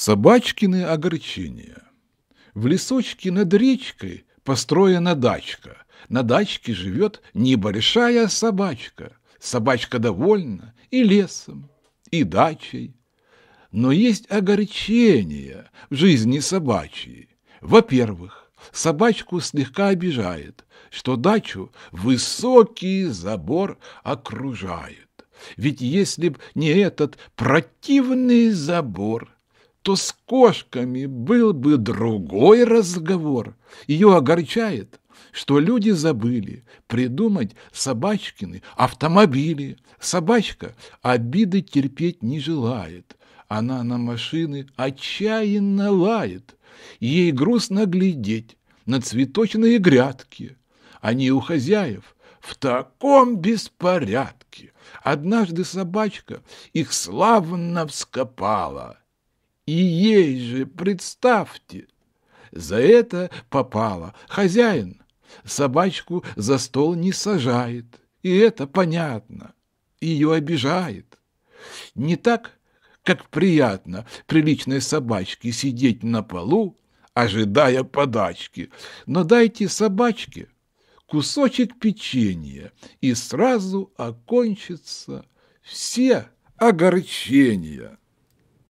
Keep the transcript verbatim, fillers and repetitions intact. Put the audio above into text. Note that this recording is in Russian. Собачкины огорчения. В лесочке над речкой построена дачка. На дачке живет небольшая собачка. Собачка довольна и лесом, и дачей. Но есть огорчения в жизни собачьей. Во-первых, собачку слегка обижает, что дачу высокий забор окружает. Ведь если б не этот противный забор, то с кошками был бы другой разговор. Ее огорчает, что люди забыли придумать собачкины автомобили. Собачка обиды терпеть не желает. Она на машины отчаянно лает. Ей грустно глядеть на цветочные грядки. Они у хозяев в таком беспорядке. Однажды собачка их славно вскопала. И ей же, представьте, за это попало. Хозяин собачку за стол не сажает, и это понятно, ее обижает. Не так, как приятно приличной собачке сидеть на полу, ожидая подачки, но дайте собачке кусочек печенья, и сразу окончатся все огорчения».